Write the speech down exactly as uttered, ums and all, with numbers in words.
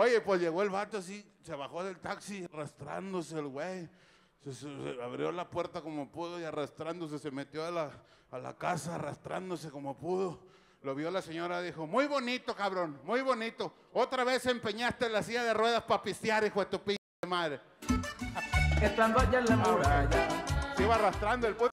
Oye, pues llegó el vato así, se bajó del taxi arrastrándose el güey. Se, se, se abrió la puerta como pudo y arrastrándose, se metió a la, a la casa arrastrándose como pudo. Lo vio la señora, dijo, muy bonito, cabrón, muy bonito. Otra vez empeñaste la silla de ruedas para pistear, hijo de tu p*** de madre. Estando allá en la muralla. Se iba arrastrando el puto.